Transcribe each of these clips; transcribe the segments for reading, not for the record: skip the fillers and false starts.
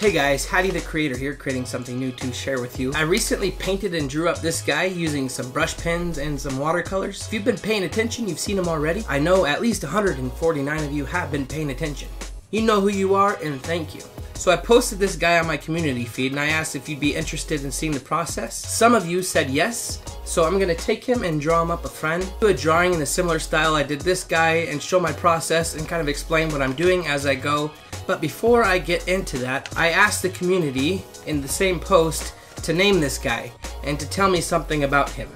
Hey guys, Haddy the Creator here, creating something new to share with you. I recently painted and drew up this guy using some brush pens and some watercolors. If you've been paying attention, you've seen him already. I know at least 149 of you have been paying attention. You know who you are, and thank you. So I posted this guy on my community feed and I asked if you'd be interested in seeing the process. Some of you said yes, so I'm gonna take him and draw him up a friend. Do a drawing in a similar style I did this guy and show my process and kind of explain what I'm doing as I go. But before I get into that, I asked the community in the same post to name this guy and to tell me something about him.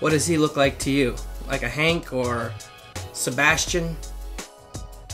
What does he look like to you? Like a Hank or Sebastian?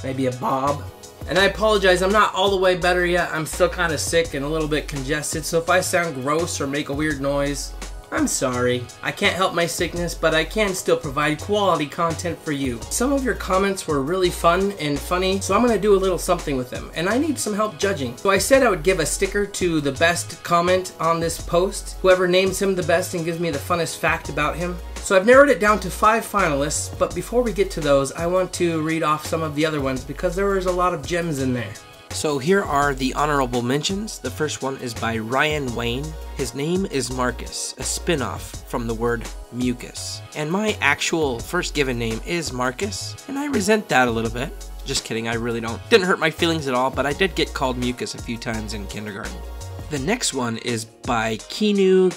Maybe a Bob? And I apologize, I'm not all the way better yet. I'm still kind of sick and a little bit congested, so if I sound gross or make a weird noise, I'm sorry. I can't help my sickness, but I can still provide quality content for you. Some of your comments were really fun and funny, so I'm gonna do a little something with them, and I need some help judging. So I said I would give a sticker to the best comment on this post, whoever names him the best and gives me the funnest fact about him. So I've narrowed it down to 5 finalists, but before we get to those, I want to read off some of the other ones because there was a lot of gems in there. So here are the honorable mentions. The first one is by Ryan Wayne. His name is Marcus, a spin-off from the word mucus. And my actual first given name is Marcus, and I resent that a little bit. Just kidding, I really don't. Didn't hurt my feelings at all, but I did get called mucus a few times in kindergarten. The next one is by Kinu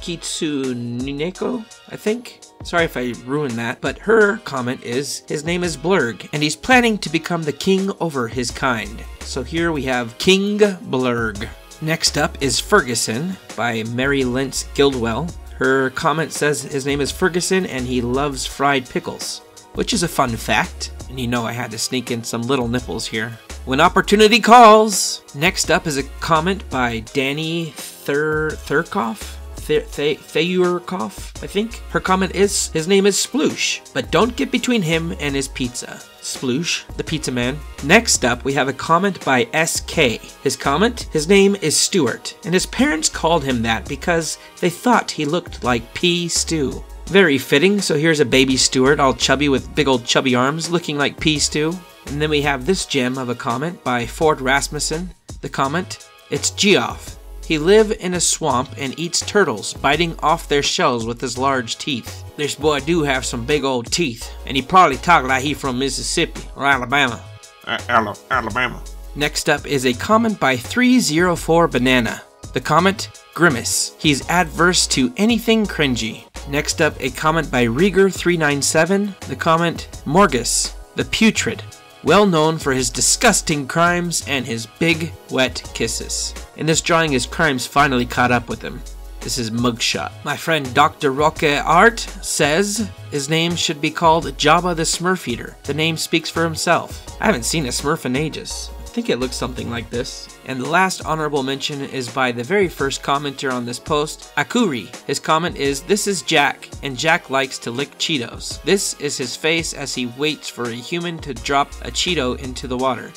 Kitsuneko, I think. Sorry if I ruined that, but her comment is, his name is Blurg, and he's planning to become the king over his kind. So here we have King Blurg. Next up is Ferguson by Mary Lentz Guildwell. Her comment says his name is Ferguson and he loves fried pickles, which is a fun fact. And you know I had to sneak in some little nipples here. When opportunity calls! Next up is a comment by Danny Thurkoff? Thayurkov, I think. Her comment is, his name is Sploosh, but don't get between him and his pizza. Sploosh, the pizza man. Next up, we have a comment by SK. His comment, his name is Stuart, and his parents called him that because they thought he looked like P. Stew. Very fitting, so here's a baby Stuart, all chubby with big old chubby arms, looking like P. Stew. And then we have this gem of a comment by Ford Rasmussen. The comment, it's Geoff. He lives in a swamp and eats turtles, biting off their shells with his large teeth. This boy do have some big old teeth, and he probably talk like he from Mississippi or Alabama. Alabama. Next up is a comment by 304 Banana. The comment, Grimace. He's adverse to anything cringy. Next up, a comment by Rieger397. The comment, Morgus, the putrid. Well known for his disgusting crimes and his big, wet kisses. In this drawing, his crimes finally caught up with him. This is Mugshot. My friend Dr. Roque Art says his name should be called Jabba the Smurf Eater. The name speaks for himself. I haven't seen a Smurf in ages. I think it looks something like this. And the last honorable mention is by the very first commenter on this post, Akuri. His comment is, this is Jack, and Jack likes to lick Cheetos. This is his face as he waits for a human to drop a Cheeto into the water.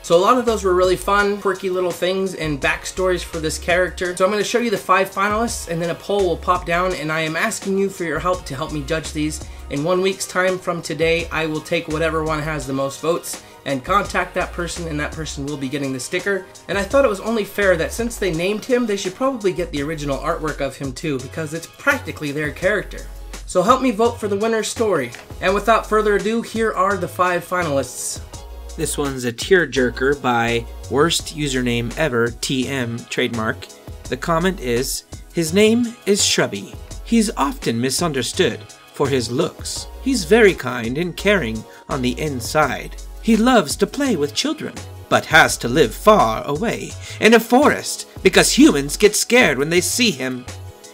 So a lot of those were really fun, quirky little things and backstories for this character. So I'm going to show you the 5 finalists and then a poll will pop down, and I am asking you for your help to help me judge these. In 1 week's time from today, I will take whatever one has the most votes and contact that person, and that person will be getting the sticker. And I thought it was only fair that since they named him, they should probably get the original artwork of him too, because it's practically their character. So help me vote for the winner's story. And without further ado, here are the 5 finalists. This one's a tearjerker by worst username ever, TM trademark. The comment is, his name is Shrubby. He's often misunderstood for his looks. He's very kind and caring on the inside. He loves to play with children, but has to live far away in a forest because humans get scared when they see him.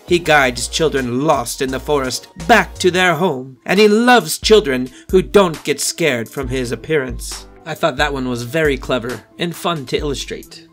He guides children lost in the forest back to their home, and he loves children who don't get scared from his appearance. I thought that one was very clever and fun to illustrate.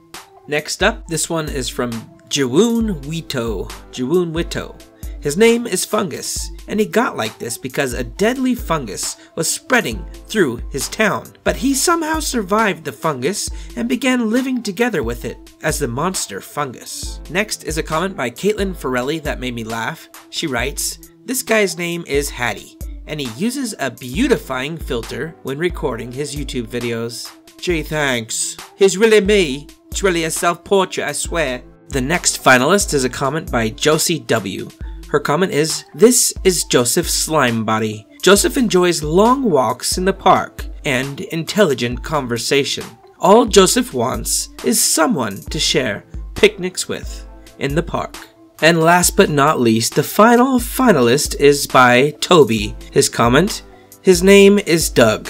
Next up, this one is from Jiwoon Wito. His name is Fungus, and he got like this because a deadly fungus was spreading through his town. But he somehow survived the fungus and began living together with it as the monster fungus. Next is a comment by Caitlin Ferrelli that made me laugh. She writes, this guy's name is Haddy, and he uses a beautifying filter when recording his YouTube videos. Gee, thanks. He's really me. It's really a self-portrait, I swear. The next finalist is a comment by Josie W. Her comment is, "This is Joseph Slimebody. Joseph enjoys long walks in the park and intelligent conversation. All Joseph wants is someone to share picnics with in the park." And last but not least, the final finalist is by Toby. His comment, "His name is Doug.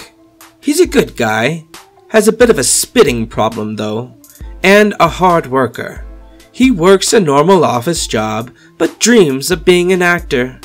He's a good guy, has a bit of a spitting problem though, and a hard worker. He works a normal office job, but dreams of being an actor.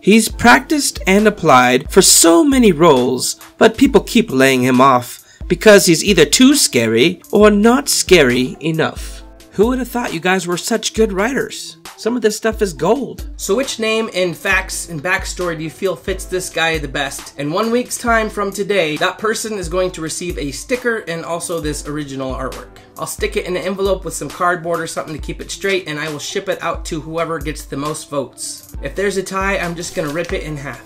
He's practiced and applied for so many roles, but people keep laying him off because he's either too scary or not scary enough." Who would have thought you guys were such good writers? Some of this stuff is gold. So which name and facts and backstory do you feel fits this guy the best? In 1 week's time from today, that person is going to receive a sticker and also this original artwork. I'll stick it in an envelope with some cardboard or something to keep it straight, and I will ship it out to whoever gets the most votes. If there's a tie, I'm just gonna rip it in half.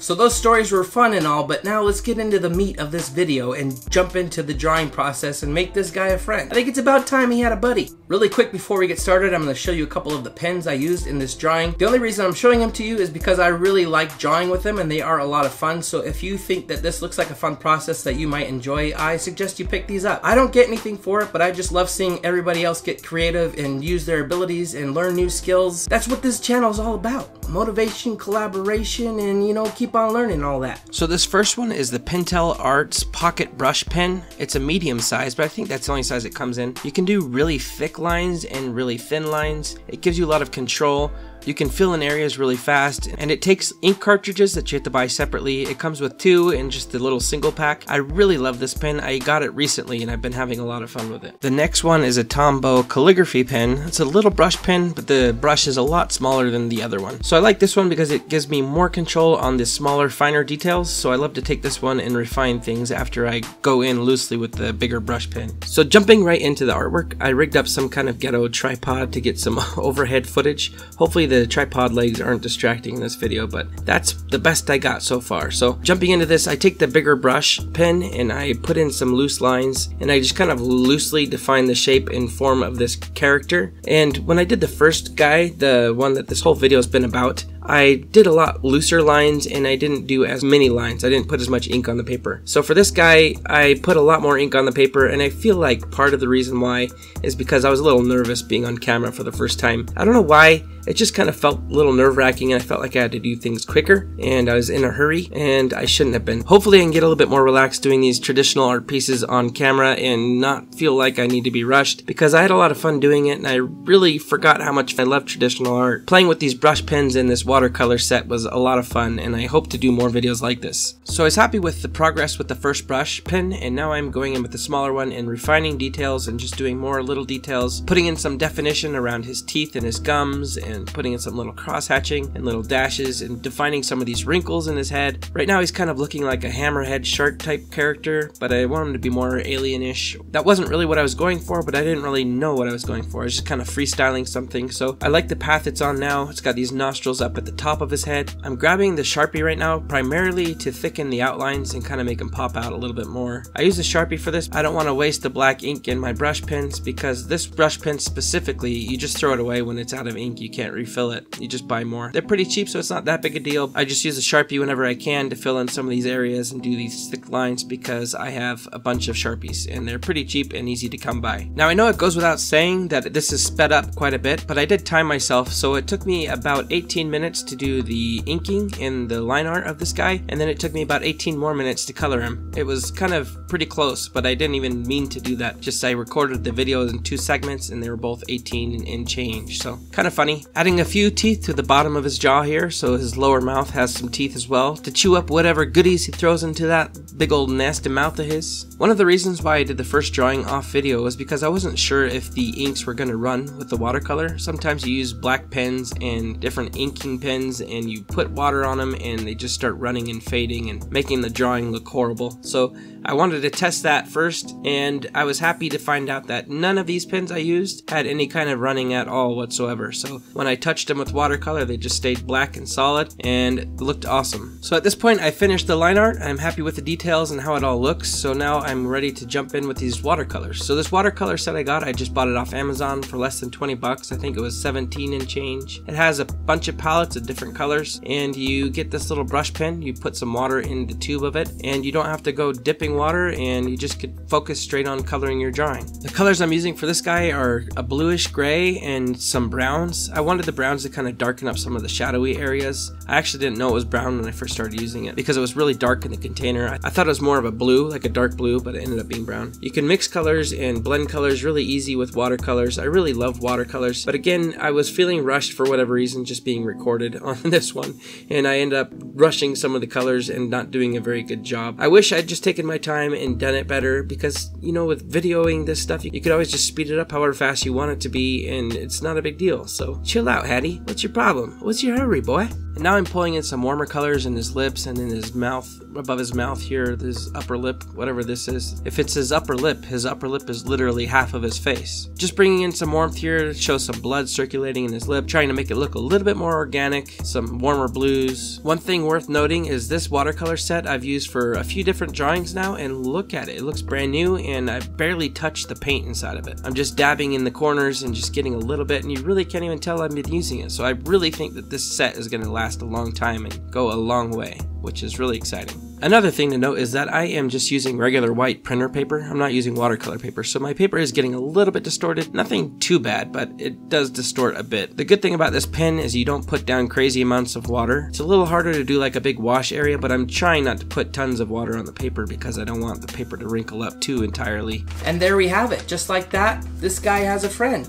So those stories were fun and all, but now let's get into the meat of this video and jump into the drawing process and make this guy a friend. I think it's about time he had a buddy. Really quick before we get started, I'm going to show you a couple of the pens I used in this drawing. The only reason I'm showing them to you is because I really like drawing with them and they are a lot of fun. So if you think that this looks like a fun process that you might enjoy, I suggest you pick these up. I don't get anything for it, but I just love seeing everybody else get creative and use their abilities and learn new skills. That's what this channel is all about. Motivation, collaboration, and you know, keep on learning all that. So this first one is the Pentel Arts Pocket Brush Pen. It's a medium size, but I think that's the only size it comes in. You can do really thick lines and really thin lines. It gives you a lot of control. You can fill in areas really fast, and it takes ink cartridges that you have to buy separately. It comes with 2 in just the little single pack. I really love this pen. I got it recently and I've been having a lot of fun with it. The next one is a Tombow calligraphy pen. It's a little brush pen, but the brush is a lot smaller than the other one. So I like this one because it gives me more control on the smaller, finer details. So I love to take this one and refine things after I go in loosely with the bigger brush pen. So jumping right into the artwork, I rigged up some kind of ghetto tripod to get some overhead footage. Hopefully the tripod legs aren't distracting in this video, but that's the best I got so far. So jumping into this, I take the bigger brush pen and I put in some loose lines, and I just kind of loosely define the shape and form of this character. And when I did the first guy, the one that this whole video has been about, I did a lot looser lines and I didn't do as many lines. I didn't put as much ink on the paper. So for this guy, I put a lot more ink on the paper, and I feel like part of the reason why is because I was a little nervous being on camera for the first time. I don't know why, it just kind of felt a little nerve-wracking and I felt like I had to do things quicker and I was in a hurry and I shouldn't have been. Hopefully I can get a little bit more relaxed doing these traditional art pieces on camera and not feel like I need to be rushed, because I had a lot of fun doing it and I really forgot how much I love traditional art. Playing with these brush pens in this watercolor set was a lot of fun, and I hope to do more videos like this. So I was happy with the progress with the first brush pen, and now I'm going in with the smaller one and refining details and just doing more little details, putting in some definition around his teeth and his gums, and putting in some little cross hatching and little dashes and defining some of these wrinkles in his head. Right now he's kind of looking like a hammerhead shark type character, but I want him to be more alienish. That wasn't really what I was going for, but I didn't really know what I was going for. I was just kind of freestyling something, so I like the path it's on now. It's got these nostrils up at the top of his head. I'm grabbing the Sharpie right now primarily to thicken the outlines and kind of make them pop out a little bit more. I use the Sharpie for this. I don't want to waste the black ink in my brush pens, because this brush pen specifically, you just throw it away when it's out of ink. You can't refill it. You just buy more. They're pretty cheap, so it's not that big a deal. I just use a Sharpie whenever I can to fill in some of these areas and do these thick lines, because I have a bunch of Sharpies and they're pretty cheap and easy to come by. Now I know it goes without saying that this is sped up quite a bit, but I did time myself, so it took me about 18 minutes to do the inking and the line art of this guy, and then it took me about 18 more minutes to color him. It was kind of pretty close, but I didn't even mean to do that. Just I recorded the videos in 2 segments and they were both 18 and change, so kind of funny. Adding a few teeth to the bottom of his jaw here, so his lower mouth has some teeth as well to chew up whatever goodies he throws into that big old nasty mouth of his. One of the reasons why I did the first drawing off video was because I wasn't sure if the inks were going to run with the watercolor. Sometimes you use black pens and different inking pens and you put water on them and they just start running and fading and making the drawing look horrible. So I wanted to test that first, and I was happy to find out that none of these pens I used had any kind of running at all whatsoever. So when I touched them with watercolor, they just stayed black and solid and looked awesome. So at this point, I finished the line art. I'm happy with the details and how it all looks. So now I'm ready to jump in with these watercolors. So this watercolor set I got, I just bought it off Amazon for less than 20 bucks. I think it was 17 and change. It has a bunch of palettes of different colors, and you get this little brush pen. You put some water in the tube of it, and you don't have to go dipping water, and you just could focus straight on coloring your drawing. The colors I'm using for this guy are a bluish gray and some browns. I wanted the browns to kind of darken up some of the shadowy areas. I actually didn't know it was brown when I first started using it because it was really dark in the container. I thought it was more of a blue, like a dark blue, but it ended up being brown. You can mix colors and blend colors really easy with watercolors. I really love watercolors, but again, I was feeling rushed for whatever reason, just being recorded on this one, and I ended up rushing some of the colors and not doing a very good job. I wish I'd just taken my time and done it better because, you know, with videoing this stuff, you could always just speed it up however fast you want it to be, and it's not a big deal. So chill out, Haddy. What's your problem? What's your hurry, boy? And now I'm pulling in some warmer colors in his lips and in his mouth, above his mouth here, this upper lip, whatever this is. If it's his upper lip is literally half of his face. Just bringing in some warmth here to show some blood circulating in his lip, trying to make it look a little bit more organic, some warmer blues. One thing worth noting is this watercolor set I've used for a few different drawings now, and look at it. It looks brand new, and I barely touched the paint inside of it. I'm just dabbing in the corners and just getting a little bit, and you really can't even tell I've been using it. So I really think that this set is going to last a long time and go a long way, which is really exciting. Another thing to note is that I am just using regular white printer paper. I'm not using watercolor paper, so my paper is getting a little bit distorted. Nothing too bad, but it does distort a bit. The good thing about this pen is you don't put down crazy amounts of water. It's a little harder to do like a big wash area, but I'm trying not to put tons of water on the paper because I don't want the paper to wrinkle up too entirely. And there we have it. Just like that, this guy has a friend.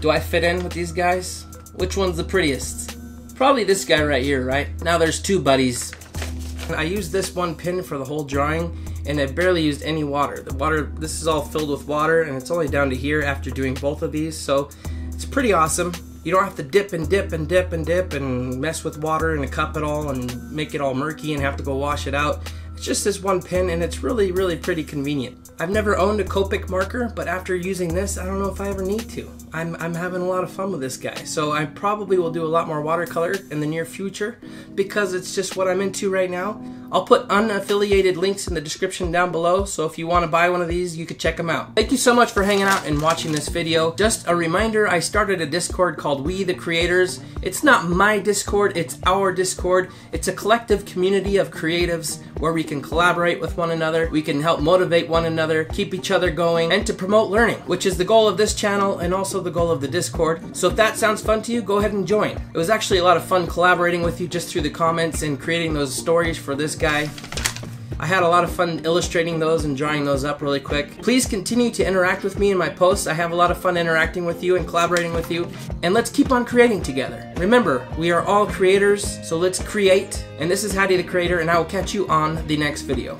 Do I fit in with these guys? Which one's the prettiest? Probably this guy right here, right? Now there's two buddies. I used this one pen for the whole drawing, and I barely used any water. The water, this is all filled with water, and it's only down to here after doing both of these, so it's pretty awesome. You don't have to dip and dip and dip and dip and mess with water and cup it all and make it all murky and have to go wash it out. It's just this one pen, and it's really, really pretty convenient. I've never owned a Copic marker, but after using this, I don't know if I ever need to. I'm having a lot of fun with this guy, so I probably will do a lot more watercolor in the near future because it's just what I'm into right now. I'll put unaffiliated links in the description down below, so if you want to buy one of these, you could check them out. Thank you so much for hanging out and watching this video. Just a reminder, I started a Discord called We the Creators. It's not my Discord, it's our Discord. It's a collective community of creatives where we can collaborate with one another, we can help motivate one another, keep each other going, and to promote learning, which is the goal of this channel and also the goal of the Discord. So if that sounds fun to you, go ahead and join. It was actually a lot of fun collaborating with you just through the comments and creating those stories for this guy. I had a lot of fun illustrating those and drawing those up really quick. Please continue to interact with me in my posts. I have a lot of fun interacting with you and collaborating with you. And let's keep on creating together. Remember, we are all creators, so let's create. And this is Haddy the Creator, and I will catch you on the next video.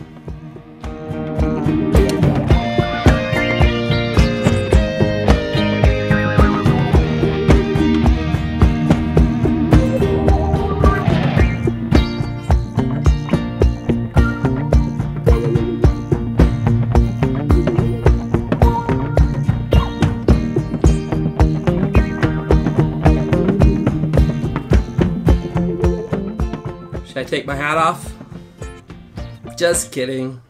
Should I take my hat off? Just kidding.